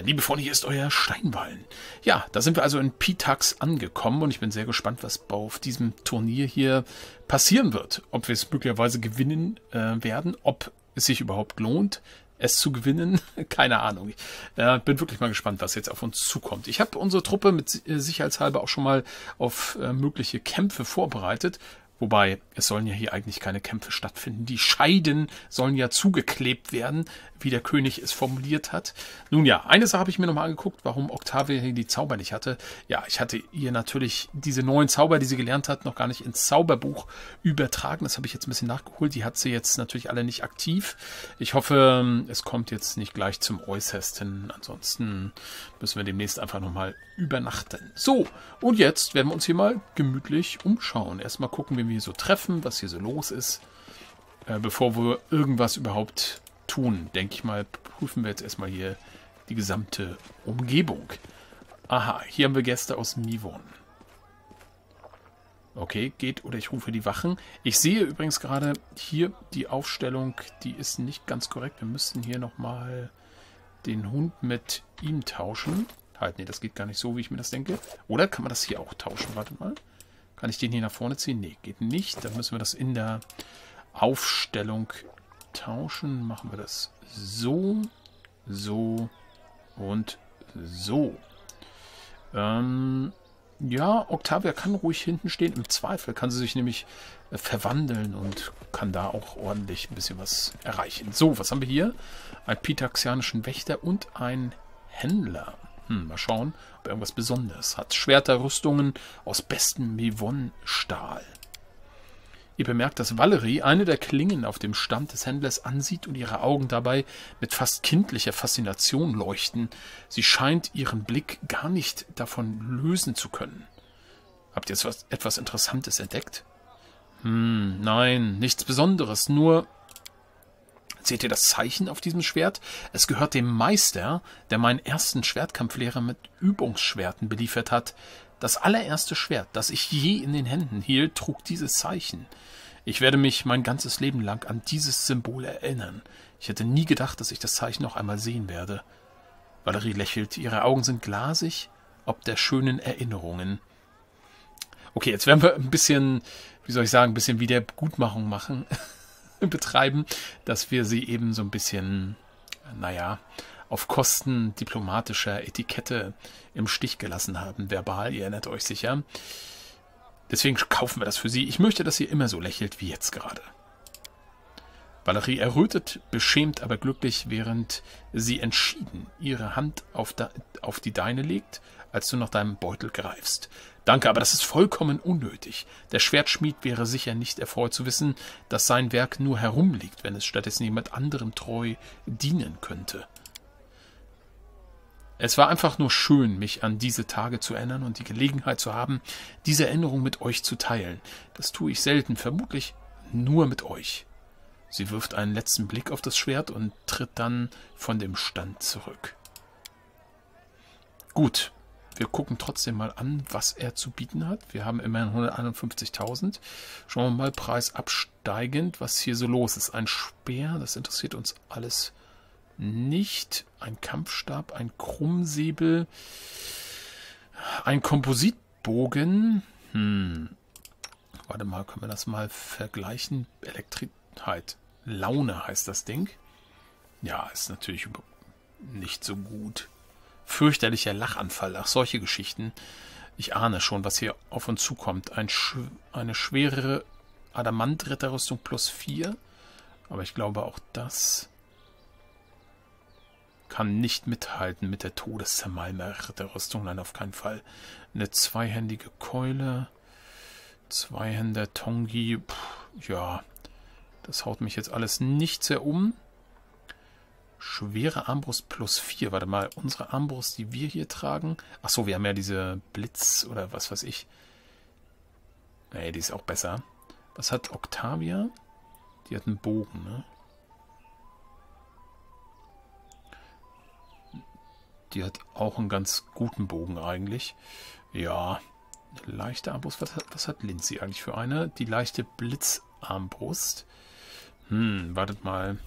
Liebe Freunde, hier ist euer Steinwallen. Ja, da sind wir also in Pitax angekommen und ich bin sehr gespannt, was auf diesem Turnier hier passieren wird. Ob wir es möglicherweise gewinnen werden, ob es sich überhaupt lohnt, es zu gewinnen. Keine Ahnung. Ich bin wirklich mal gespannt, was jetzt auf uns zukommt. Ich habe unsere Truppe mit sicherheitshalber auch schon mal auf mögliche Kämpfe vorbereitet. Wobei, es sollen ja hier eigentlich keine Kämpfe stattfinden. Die Scheiden sollen ja zugeklebt werden, wie der König es formuliert hat. Nun ja, eine Sache habe ich mir nochmal angeguckt, warum Octavia hier die Zauber nicht hatte. Ja, ich hatte ihr natürlich diese neuen Zauber, die sie gelernt hat, noch gar nicht ins Zauberbuch übertragen. Das habe ich jetzt ein bisschen nachgeholt. Die hat sie jetzt natürlich alle nicht aktiv. Ich hoffe, es kommt jetzt nicht gleich zum Äußersten. Ansonsten müssen wir demnächst einfach nochmal übernachten. So, und jetzt werden wir uns hier mal gemütlich umschauen. Erstmal gucken, wen wir hier so treffen, was hier so los ist. Bevor wir irgendwas überhaupt tun, denke ich mal, prüfen wir jetzt erstmal hier die gesamte Umgebung. Aha, hier haben wir Gäste aus Mivon. Okay, geht oder ich rufe die Wachen. Ich sehe übrigens gerade hier die Aufstellung, die ist nicht ganz korrekt. Wir müssten hier nochmal den Hund mit ihm tauschen. Halt, nee, das geht gar nicht so, wie ich mir das denke. Oder kann man das hier auch tauschen? Warte mal. Kann ich den hier nach vorne ziehen? Nee, geht nicht. Dann müssen wir das in der Aufstellung tauschen. Machen wir das so, so und so. Ja, Octavia kann ruhig hinten stehen. Im Zweifel kann sie sich nämlich verwandeln und kann da auch ordentlich ein bisschen was erreichen. So, was haben wir hier? Einen pitaxianischen Wächter und einen Händler. Mal schauen, ob er irgendwas Besonderes hat. Schwerterrüstungen aus bestem Mivon-Stahl. Ihr bemerkt, dass Valerie eine der Klingen auf dem Stamm des Händlers ansieht und ihre Augen dabei mit fast kindlicher Faszination leuchten. Sie scheint ihren Blick gar nicht davon lösen zu können. Habt ihr jetzt etwas Interessantes entdeckt? Nein, nichts Besonderes, nur... Seht ihr das Zeichen auf diesem Schwert? Es gehört dem Meister, der meinen ersten Schwertkampflehrer mit Übungsschwerten beliefert hat. Das allererste Schwert, das ich je in den Händen hielt, trug dieses Zeichen. Ich werde mich mein ganzes Leben lang an dieses Symbol erinnern. Ich hätte nie gedacht, dass ich das Zeichen noch einmal sehen werde. Valerie lächelt. Ihre Augen sind glasig, ob der schönen Erinnerungen. Okay, jetzt werden wir ein bisschen, wie soll ich sagen, ein bisschen Wiedergutmachung machen. Betreiben, dass wir sie eben so ein bisschen, naja, auf Kosten diplomatischer Etikette im Stich gelassen haben. Verbal, ihr erinnert euch sicher. Deswegen kaufen wir das für sie. Ich möchte, dass sie immer so lächelt wie jetzt gerade. Valerie errötet, beschämt, aber glücklich, während sie entschieden ihre Hand auf die deine legt, als du nach deinem Beutel greifst. Danke, aber das ist vollkommen unnötig. Der Schwertschmied wäre sicher nicht erfreut zu wissen, dass sein Werk nur herumliegt, wenn es stattdessen jemand anderem treu dienen könnte. Es war einfach nur schön, mich an diese Tage zu erinnern und die Gelegenheit zu haben, diese Erinnerung mit euch zu teilen. Das tue ich selten, vermutlich nur mit euch. Sie wirft einen letzten Blick auf das Schwert und tritt dann von dem Stand zurück. Gut. Wir gucken trotzdem mal an, was er zu bieten hat. Wir haben immerhin 151.000. Schauen wir mal, Preis absteigend, was hier so los ist. Ein Speer, das interessiert uns alles nicht. Ein Kampfstab, ein Krummsäbel, ein Kompositbogen. Warte mal, können wir das mal vergleichen? Elektrizität, Laune heißt das Ding. Ja, ist natürlich nicht so gut. Fürchterlicher Lachanfall, ach solche Geschichten. Ich ahne schon, was hier auf uns zukommt. Eine schwerere Adamant-Ritterrüstung plus 4. Aber ich glaube, auch das kann nicht mithalten mit der Todeszermalmer-Ritterrüstung. Nein, auf keinen Fall. Eine zweihändige Keule. Zweihänder Tongi. Ja, das haut mich jetzt alles nicht sehr um. Schwere Armbrust plus 4. Warte mal, unsere Armbrust, die wir hier tragen. Achso, wir haben ja diese Blitz oder was weiß ich. Nee, die ist auch besser. Was hat Octavia? Die hat einen Bogen, ne? Die hat auch einen ganz guten Bogen eigentlich. Ja, eine leichte Armbrust. Was hat Lindsay eigentlich für eine? Die leichte Blitzarmbrust. Wartet mal.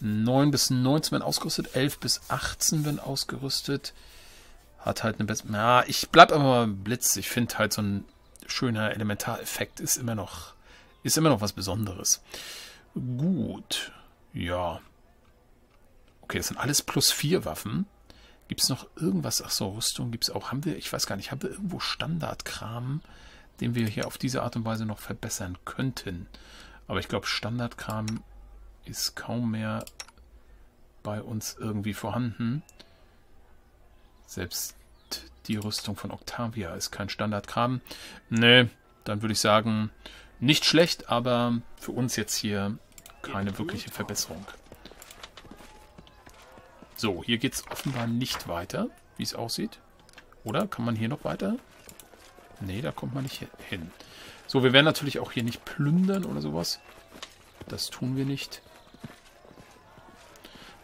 9 bis 19 werden ausgerüstet. 11 bis 18 werden ausgerüstet. Hat halt eine bessere... Na, ich bleib aber mal beim Blitz. Ich finde halt so ein schöner Elementareffekt ist immer noch was Besonderes. Gut. Ja. Okay, das sind alles plus 4 Waffen. Gibt es noch irgendwas? Ach so, Rüstung gibt es auch. Haben wir, ich weiß gar nicht, haben wir irgendwo Standardkram, den wir hier auf diese Art und Weise noch verbessern könnten? Aber ich glaube, Standardkram ist kaum mehr bei uns irgendwie vorhanden. Selbst die Rüstung von Octavia ist kein Standardkram. Nee, dann würde ich sagen, nicht schlecht, aber für uns jetzt hier keine wirkliche Verbesserung. So, hier geht es offenbar nicht weiter, wie es aussieht. Oder? Kann man hier noch weiter? Nee, da kommt man nicht hin. So, wir werden natürlich auch hier nicht plündern oder sowas. Das tun wir nicht.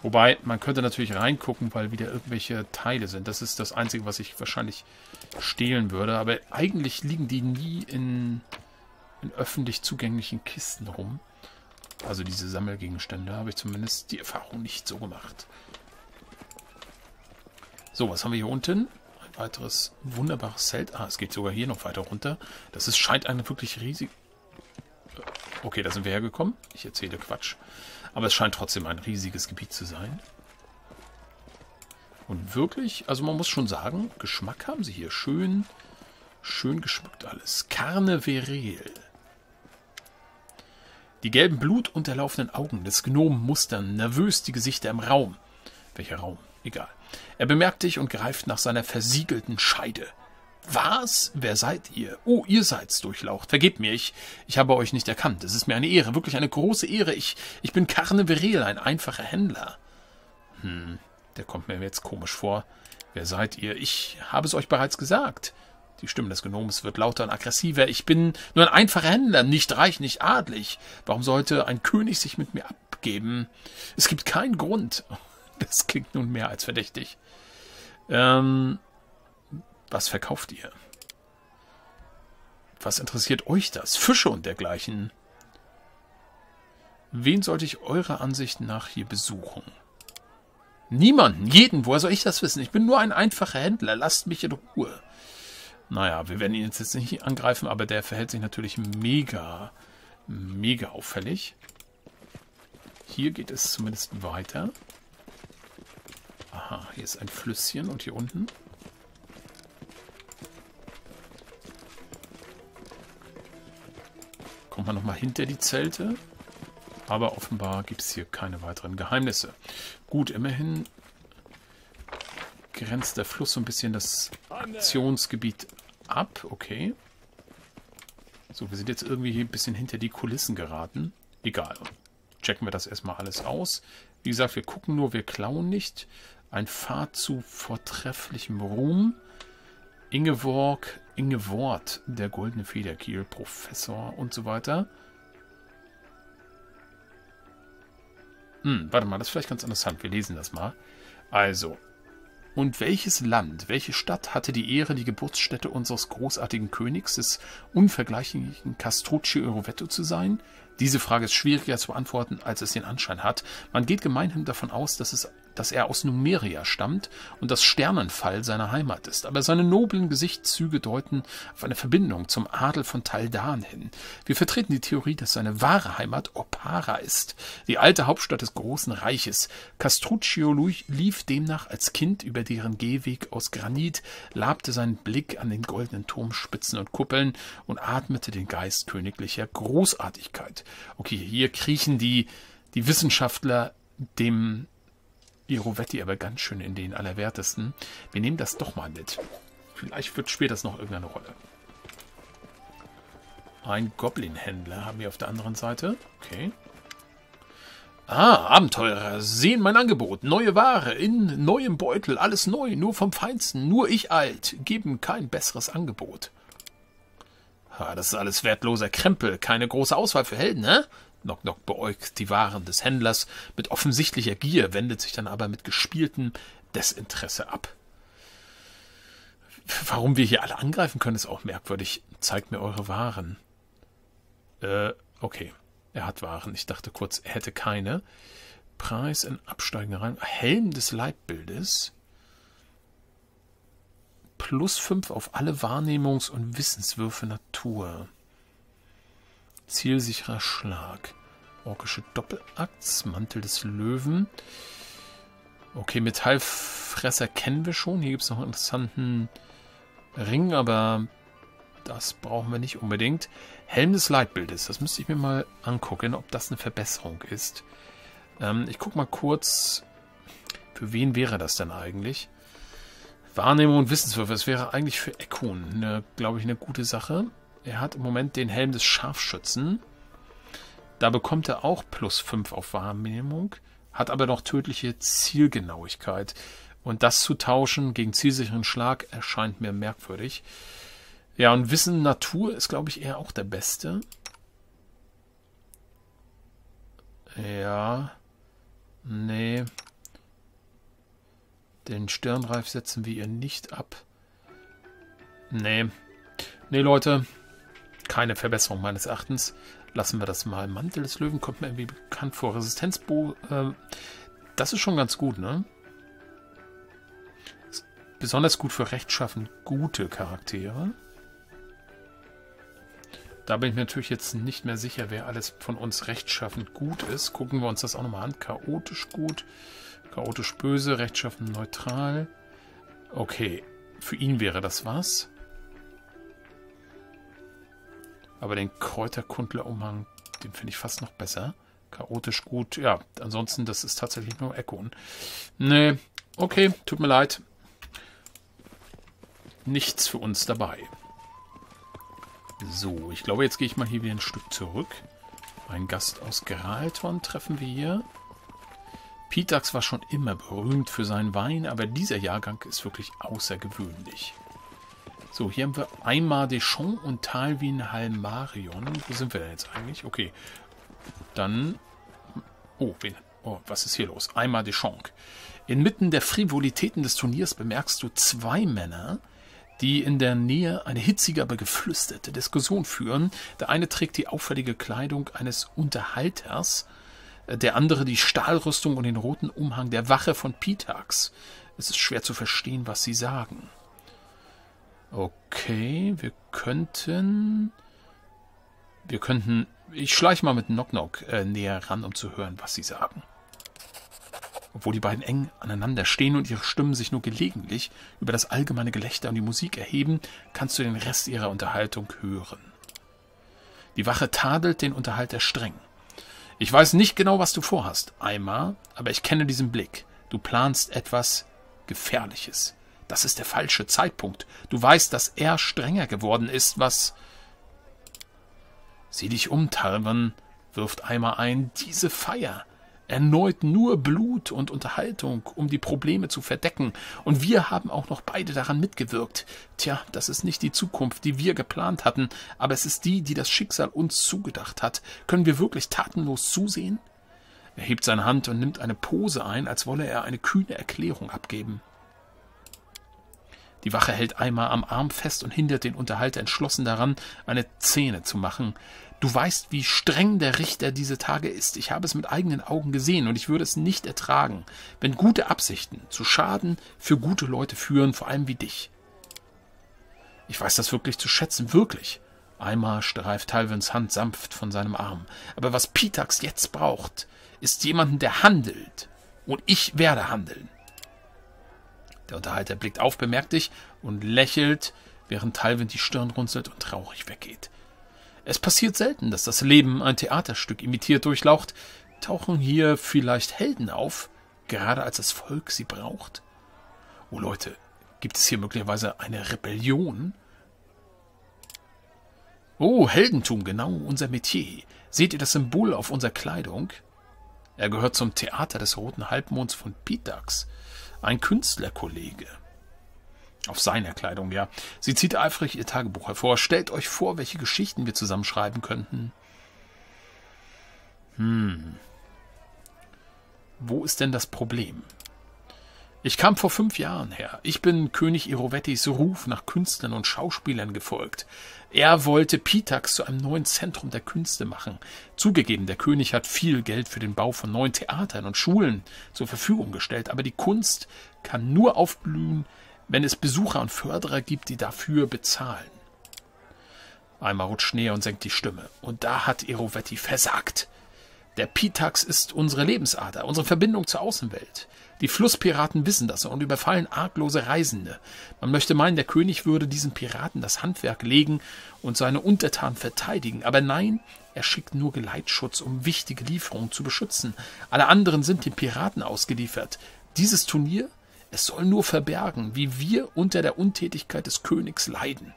Wobei, man könnte natürlich reingucken, weil wieder irgendwelche Teile sind. Das ist das Einzige, was ich wahrscheinlich stehlen würde. Aber eigentlich liegen die nie in öffentlich zugänglichen Kisten rum. Also diese Sammelgegenstände, habe ich zumindest die Erfahrung nicht so gemacht. So, was haben wir hier unten? Ein weiteres wunderbares Zelt. Ah, es geht sogar hier noch weiter runter. Das ist, scheint eine wirklich riesige... Okay, da sind wir hergekommen. Ich erzähle Quatsch. Aber es scheint trotzdem ein riesiges Gebiet zu sein. Und wirklich, also man muss schon sagen, Geschmack haben sie hier. Schön, schön geschmückt alles. Carnevereil. Die gelben Blut unterlaufenden Augen des Gnomen mustern nervös die Gesichter im Raum. Welcher Raum? Egal. Er bemerkt dich und greift nach seiner versiegelten Scheide. Was? Wer seid ihr? Oh, ihr seid's, Durchlaucht. Vergebt mir, ich habe euch nicht erkannt. Es ist mir eine Ehre, wirklich eine große Ehre. Ich bin Carnevereil, ein einfacher Händler. Der kommt mir jetzt komisch vor. Wer seid ihr? Ich habe es euch bereits gesagt. Die Stimme des Gnomes wird lauter und aggressiver. Ich bin nur ein einfacher Händler, nicht reich, nicht adlig. Warum sollte ein König sich mit mir abgeben? Es gibt keinen Grund... Das klingt nun mehr als verdächtig. Was verkauft ihr? Was interessiert euch das? Fische und dergleichen. Wen sollte ich eurer Ansicht nach hier besuchen? Niemanden, jeden. Woher soll ich das wissen? Ich bin nur ein einfacher Händler. Lasst mich in Ruhe. Naja, wir werden ihn jetzt nicht angreifen, aber der verhält sich natürlich mega, mega auffällig. Hier geht es zumindest weiter. Aha, hier ist ein Flüsschen und hier unten. Kommt man nochmal hinter die Zelte. Aber offenbar gibt es hier keine weiteren Geheimnisse. Gut, immerhin grenzt der Fluss so ein bisschen das Aktionsgebiet ab. Okay. So, wir sind jetzt irgendwie hier ein bisschen hinter die Kulissen geraten. Egal. Checken wir das erstmal alles aus. Wie gesagt, wir gucken nur, wir klauen nicht. Ein Pfad zu vortrefflichem Ruhm. Ingewort, der goldene Federkiel, Professor und so weiter. Warte mal, das ist vielleicht ganz interessant. Wir lesen das mal. Also, und welches Land, welche Stadt hatte die Ehre, die Geburtsstätte unseres großartigen Königs, des unvergleichlichen Castruccio Irovetti zu sein? Diese Frage ist schwieriger zu beantworten, als es den Anschein hat. Man geht gemeinhin davon aus, dass er aus Numeria stammt und das Sternenfall seine Heimat ist. Aber seine noblen Gesichtszüge deuten auf eine Verbindung zum Adel von Taldan hin. Wir vertreten die Theorie, dass seine wahre Heimat Opara ist, die alte Hauptstadt des großen Reiches. Castruccio lief demnach als Kind über deren Gehweg aus Granit, labte seinen Blick an den goldenen Turmspitzen und Kuppeln und atmete den Geist königlicher Großartigkeit. Okay, hier kriechen die Wissenschaftler dem... Irovetti aber ganz schön in den Allerwertesten. Wir nehmen das doch mal mit. Vielleicht wird später noch irgendeine Rolle. Ein Goblin-Händler haben wir auf der anderen Seite. Okay. Ah, Abenteurer, sehen mein Angebot. Neue Ware in neuem Beutel. Alles neu, nur vom Feinsten. Nur ich alt. Geben kein besseres Angebot. Ha, das ist alles wertloser Krempel. Keine große Auswahl für Helden, ne? Knock-Knock beäugt die Waren des Händlers mit offensichtlicher Gier, wendet sich dann aber mit gespieltem Desinteresse ab. Warum wir hier alle angreifen können, ist auch merkwürdig. Zeigt mir eure Waren. Okay. Er hat Waren. Ich dachte kurz, er hätte keine. Preis in absteigender Rang. Helm des Leitbildes. Plus 5 auf alle Wahrnehmungs- und Wissenswürfe Natur. Zielsicherer Schlag. Orkische Doppelachs. Mantel des Löwen. Okay, Metallfresser kennen wir schon. Hier gibt es noch einen interessanten Ring, aber das brauchen wir nicht unbedingt. Helm des Leitbildes. Das müsste ich mir mal angucken, ob das eine Verbesserung ist. Ich gucke mal kurz, für wen wäre das denn eigentlich? Wahrnehmung und Wissenswürfe. Das wäre eigentlich für Ekun, glaube ich, eine gute Sache. Er hat im Moment den Helm des Scharfschützen. Da bekommt er auch plus 5 auf Wahrnehmung, hat aber noch tödliche Zielgenauigkeit. Und das zu tauschen gegen zielsicheren Schlag erscheint mir merkwürdig. Ja, und Wissen Natur ist, glaube ich, eher auch der Beste. Ja. Nee. Den Stirnreif setzen wir ihr nicht ab. Nee. Nee, Leute. Keine Verbesserung meines Erachtens. Lassen wir das mal. Mantel des Löwen kommt mir irgendwie bekannt vor. Resistenzbo. Das ist schon ganz gut, ne? Ist besonders gut für rechtschaffen gute Charaktere. Da bin ich mir natürlich jetzt nicht mehr sicher, wer alles von uns rechtschaffend gut ist. Gucken wir uns das auch nochmal an. Chaotisch gut, chaotisch böse, rechtschaffend neutral. Okay, für ihn wäre das was. Aber den Kräuterkundlerumhang, den finde ich fast noch besser. Chaotisch gut, ja, ansonsten, das ist tatsächlich nur Ekun. Nee, okay, tut mir leid. Nichts für uns dabei. So, ich glaube, jetzt gehe ich mal hier wieder ein Stück zurück. Mein Gast aus Geralton treffen wir hier. Pitax war schon immer berühmt für seinen Wein, aber dieser Jahrgang ist wirklich außergewöhnlich. So, hier haben wir Aymar de Chon und Talwin Halmarion. Wo sind wir denn jetzt eigentlich? Okay, dann... Oh, wen? Oh, was ist hier los? Aymar de Chon. Inmitten der Frivolitäten des Turniers bemerkst du zwei Männer, die in der Nähe eine hitzige, aber geflüsterte Diskussion führen. Der eine trägt die auffällige Kleidung eines Unterhalters, der andere die Stahlrüstung und den roten Umhang der Wache von Pitax. Es ist schwer zu verstehen, was sie sagen. Okay, wir könnten... Ich schleiche mal mit Knock-Knock näher ran, um zu hören, was sie sagen. Obwohl die beiden eng aneinander stehen und ihre Stimmen sich nur gelegentlich über das allgemeine Gelächter und die Musik erheben, kannst du den Rest ihrer Unterhaltung hören. Die Wache tadelt den Unterhalter streng. Ich weiß nicht genau, was du vorhast, Aymar, aber ich kenne diesen Blick. Du planst etwas Gefährliches. Das ist der falsche Zeitpunkt. Du weißt, dass er strenger geworden ist, was... Sieh dich um, Talwin, wirft Aymar ein, diese Feier... Erneut nur Blut und Unterhaltung, um die Probleme zu verdecken. Und wir haben auch noch beide daran mitgewirkt. Tja, das ist nicht die Zukunft, die wir geplant hatten, aber es ist die, die das Schicksal uns zugedacht hat. Können wir wirklich tatenlos zusehen? Er hebt seine Hand und nimmt eine Pose ein, als wolle er eine kühne Erklärung abgeben. Die Wache hält Aymar am Arm fest und hindert den Unterhalter entschlossen daran, eine Szene zu machen. Du weißt, wie streng der Richter diese Tage ist. Ich habe es mit eigenen Augen gesehen und ich würde es nicht ertragen, wenn gute Absichten zu Schaden für gute Leute führen, vor allem wie dich. Ich weiß das wirklich zu schätzen, wirklich. Aymar streift Talwins Hand sanft von seinem Arm. Aber was Pitax jetzt braucht, ist jemanden, der handelt. Und ich werde handeln. Der Unterhalter blickt auf, bemerkt dich und lächelt, während Talwin die Stirn runzelt und traurig weggeht. Es passiert selten, dass das Leben ein Theaterstück imitiert durchlaucht. Tauchen hier vielleicht Helden auf, gerade als das Volk sie braucht? Oh Leute, gibt es hier möglicherweise eine Rebellion? Oh, Heldentum, genau unser Metier. Seht ihr das Symbol auf unserer Kleidung? Er gehört zum Theater des Roten Halbmonds von Pitax, ein Künstlerkollege. Auf seiner Kleidung, ja. Sie zieht eifrig ihr Tagebuch hervor. Stellt euch vor, welche Geschichten wir zusammenschreiben könnten. Wo ist denn das Problem? Ich kam vor 5 Jahren her. Ich bin König Irovettis Ruf nach Künstlern und Schauspielern gefolgt. Er wollte Pitax zu einem neuen Zentrum der Künste machen. Zugegeben, der König hat viel Geld für den Bau von neuen Theatern und Schulen zur Verfügung gestellt, aber die Kunst kann nur aufblühen, wenn es Besucher und Förderer gibt, die dafür bezahlen. Einmal rutscht näher und senkt die Stimme. Und da hat Irovetti versagt. Der Pitax ist unsere Lebensader, unsere Verbindung zur Außenwelt. Die Flusspiraten wissen das und überfallen arglose Reisende. Man möchte meinen, der König würde diesen Piraten das Handwerk legen und seine Untertanen verteidigen. Aber nein, er schickt nur Geleitschutz, um wichtige Lieferungen zu beschützen. Alle anderen sind den Piraten ausgeliefert. Dieses Turnier, es soll nur verbergen, wie wir unter der Untätigkeit des Königs leiden.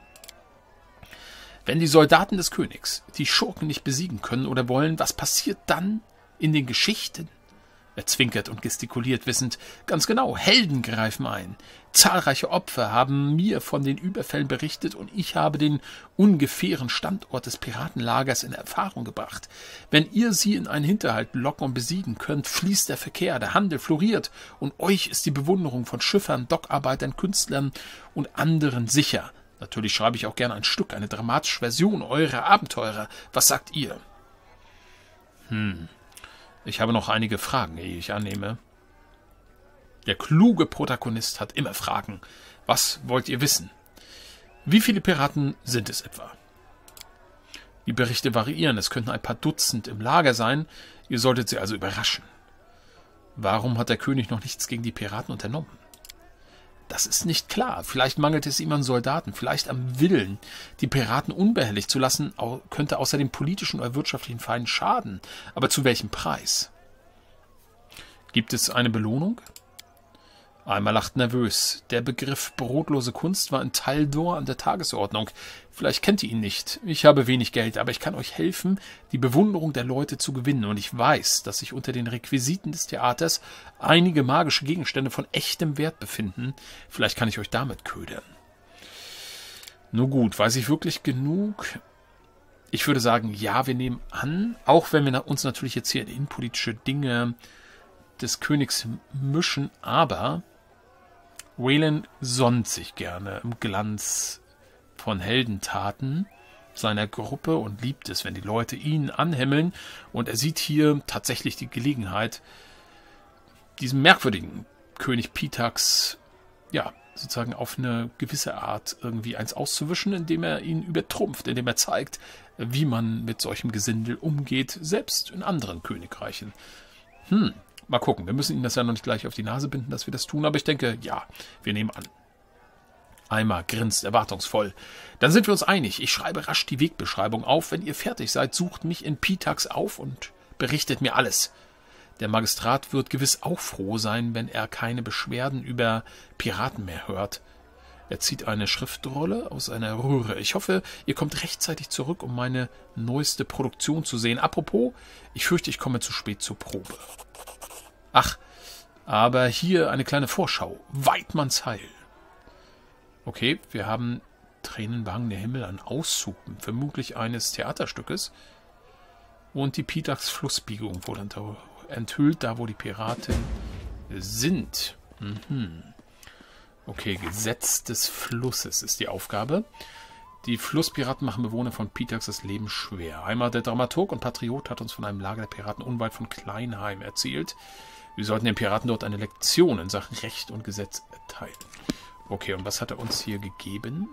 Wenn die Soldaten des Königs die Schurken nicht besiegen können oder wollen, was passiert dann in den Geschichten? Er zwinkert und gestikuliert, wissend, ganz genau, Helden greifen ein. Zahlreiche Opfer haben mir von den Überfällen berichtet und ich habe den ungefähren Standort des Piratenlagers in Erfahrung gebracht. Wenn ihr sie in einen Hinterhalt locken und besiegen könnt, fließt der Verkehr, der Handel floriert und euch ist die Bewunderung von Schiffern, Dockarbeitern, Künstlern und anderen sicher. Natürlich schreibe ich auch gerne ein Stück, eine dramatische Version eurer Abenteurer. Was sagt ihr? Ich habe noch einige Fragen, ehe ich annehme. Der kluge Protagonist hat immer Fragen. Was wollt ihr wissen? Wie viele Piraten sind es etwa? Die Berichte variieren. Es könnten ein paar Dutzend im Lager sein. Ihr solltet sie also überraschen. Warum hat der König noch nichts gegen die Piraten unternommen? Das ist nicht klar. Vielleicht mangelt es ihm an Soldaten, vielleicht am Willen. Die Piraten unbehelligt zu lassen, könnte außer dem politischen oder wirtschaftlichen Feinden schaden. Aber zu welchem Preis? Gibt es eine Belohnung? Eimer lacht nervös. Der Begriff brotlose Kunst war in Taldan an der Tagesordnung. Vielleicht kennt ihr ihn nicht. Ich habe wenig Geld, aber ich kann euch helfen, die Bewunderung der Leute zu gewinnen. Und ich weiß, dass sich unter den Requisiten des Theaters einige magische Gegenstände von echtem Wert befinden. Vielleicht kann ich euch damit ködern. Nun gut, weiß ich wirklich genug? Ich würde sagen, ja, wir nehmen an, auch wenn wir uns natürlich jetzt hier in politische Dinge des Königs mischen, aber Waylon sonnt sich gerne im Glanz von Heldentaten seiner Gruppe und liebt es, wenn die Leute ihn anhimmeln. Und er sieht hier tatsächlich die Gelegenheit, diesem merkwürdigen König Pitax, ja, sozusagen auf eine gewisse Art irgendwie eins auszuwischen, indem er ihn übertrumpft, indem er zeigt, wie man mit solchem Gesindel umgeht, selbst in anderen Königreichen. Mal gucken, wir müssen ihm das ja noch nicht gleich auf die Nase binden, dass wir das tun, aber ich denke, ja, wir nehmen an. Eimer grinst erwartungsvoll. Dann sind wir uns einig, ich schreibe rasch die Wegbeschreibung auf. Wenn ihr fertig seid, sucht mich in Pitax auf und berichtet mir alles. Der Magistrat wird gewiss auch froh sein, wenn er keine Beschwerden über Piraten mehr hört. Er zieht eine Schriftrolle aus einer Röhre. Ich hoffe, ihr kommt rechtzeitig zurück, um meine neueste Produktion zu sehen. Apropos, ich fürchte, ich komme zu spät zur Probe. Ach, aber hier eine kleine Vorschau. Weidmanns Heil. Okay, wir haben tränenbehangene Himmel an Auszupen, vermutlich eines Theaterstückes. Und die Pitax-Flussbiegung wurde enthüllt, da wo die Piraten sind. Okay, Gesetz des Flusses ist die Aufgabe. Die Flusspiraten machen Bewohner von Pitax das Leben schwer. Aymar, der Dramaturg und Patriot, hat uns von einem Lager der Piraten unweit von Kleinheim erzählt. Wir sollten den Piraten dort eine Lektion in Sachen Recht und Gesetz erteilen. Okay, und was hat er uns hier gegeben?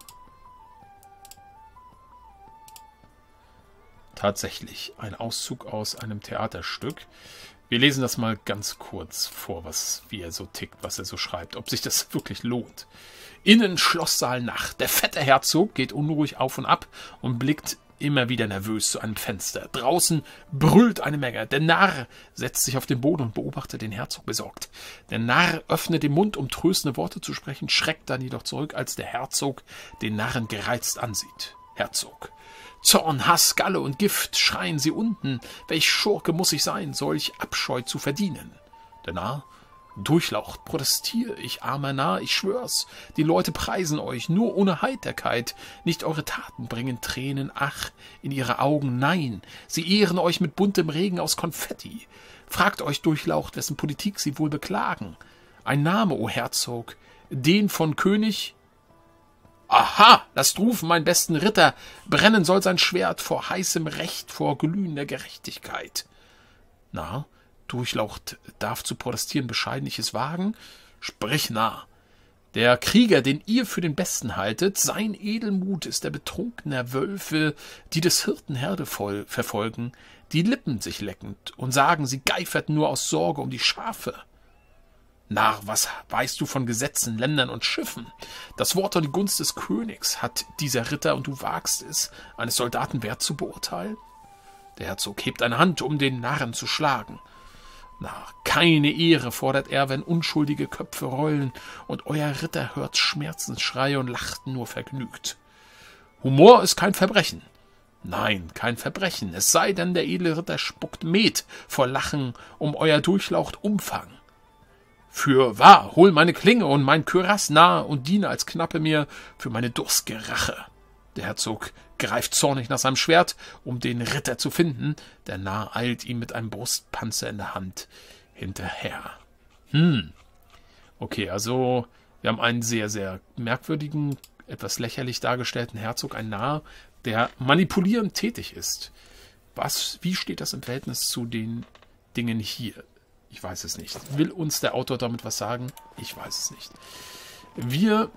Tatsächlich, ein Auszug aus einem Theaterstück. Wir lesen das mal ganz kurz vor, wie er so tickt, was er so schreibt, ob sich das wirklich lohnt. Innen Schlosssaal Nacht. Der fette Herzog geht unruhig auf und ab und blickt immer wieder nervös zu einem Fenster. Draußen brüllt eine Menge. Der Narr setzt sich auf den Boden und beobachtet den Herzog besorgt. Der Narr öffnet den Mund, um tröstende Worte zu sprechen, schreckt dann jedoch zurück, als der Herzog den Narren gereizt ansieht. Herzog. Zorn, Hass, Galle und Gift schreien sie unten. Welch Schurke muss ich sein, solch Abscheu zu verdienen? Der Narr durchlaucht. Protestiere ich, armer Narr, ich schwör's. Die Leute preisen euch, nur ohne Heiterkeit. Nicht eure Taten bringen Tränen, ach, in ihre Augen, nein. Sie ehren euch mit buntem Regen aus Konfetti. Fragt euch, durchlaucht, wessen Politik sie wohl beklagen. Ein Name, o Herzog, den von König... Aha, lasst rufen, meinen besten Ritter, brennen soll sein Schwert vor heißem Recht, vor glühender Gerechtigkeit. Na, Durchlaucht darf zu protestieren Bescheidenliches wagen, sprich nah. Der Krieger, den ihr für den Besten haltet, sein Edelmut ist der betrunkener Wölfe, die des Hirten Herde verfolgen, die Lippen sich leckend und sagen, sie geiferten nur aus Sorge um die Schafe. Narr, was weißt du von Gesetzen, Ländern und Schiffen? Das Wort und die Gunst des Königs hat dieser Ritter, und du wagst es, eines Soldaten wert zu beurteilen? Der Herzog hebt eine Hand, um den Narren zu schlagen. Narr, keine Ehre fordert er, wenn unschuldige Köpfe rollen, und euer Ritter hört Schmerzensschreie und lacht nur vergnügt. Humor ist kein Verbrechen. Nein, kein Verbrechen, es sei denn, der edle Ritter spuckt Met vor Lachen, um euer Durchlaucht Umfang. Für wahr, hol meine Klinge und mein Kürass nahe und diene als Knappe mir für meine durstige Rache. Der Herzog greift zornig nach seinem Schwert, um den Ritter zu finden. Der Narr eilt ihm mit einem Brustpanzer in der Hand hinterher. Okay, also wir haben einen sehr, sehr merkwürdigen, etwas lächerlich dargestellten Herzog, einen Narr, der manipulierend tätig ist. Wie steht das im Verhältnis zu den Dingen hier? Ich weiß es nicht. Will uns der Autor damit was sagen? Ich weiß es nicht. Wir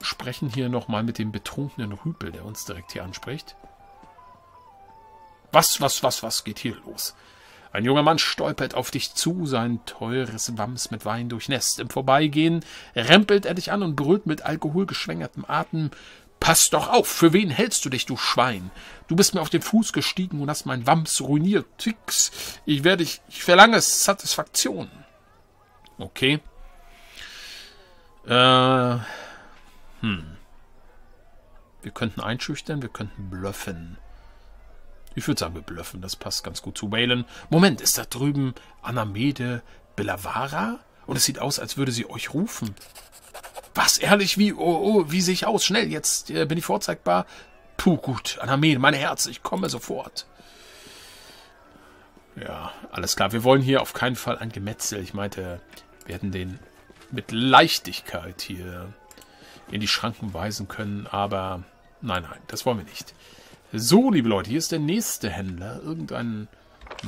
sprechen hier nochmal mit dem betrunkenen Rüpel, der uns direkt hier anspricht. Was geht hier los? Ein junger Mann stolpert auf dich zu, sein teures Wams mit Wein durchnässt. Im Vorbeigehen rempelt er dich an und brüllt mit alkoholgeschwängertem Atem: Pass doch auf, für wen hältst du dich, du Schwein? Du bist mir auf den Fuß gestiegen und hast mein Wams ruiniert. Tix, ich verlange Satisfaktion. Okay. Wir könnten einschüchtern, wir könnten bluffen. Ich würde sagen, wir bluffen, das passt ganz gut zu Waylon. Moment, ist da drüben Anamede Bellavara? Und es sieht aus, als würde sie euch rufen. Was, ehrlich, wie? Oh, wie sehe ich aus? Schnell, jetzt bin ich vorzeigbar. Puh, gut, Anamede, mein Herz, ich komme sofort. Ja, alles klar, wir wollen hier auf keinen Fall ein Gemetzel. Ich meinte, wir hätten den mit Leichtigkeit hier in die Schranken weisen können, aber nein, das wollen wir nicht. So, liebe Leute, hier ist der nächste Händler, irgendein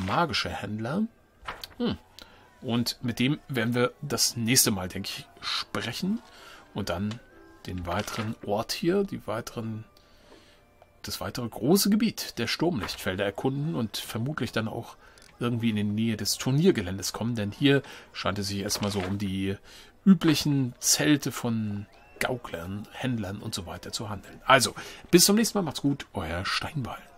magischer Händler. Und mit dem werden wir das nächste Mal, denke ich, sprechen. Und dann den weiteren Ort hier, das weitere große Gebiet der Sturmlichtfelder erkunden und vermutlich dann auch irgendwie in die Nähe des Turniergeländes kommen. Denn hier scheint es sich erstmal so um die üblichen Zelte von Gauklern, Händlern und so weiter zu handeln. Also, bis zum nächsten Mal. Macht's gut, euer Steinwallen.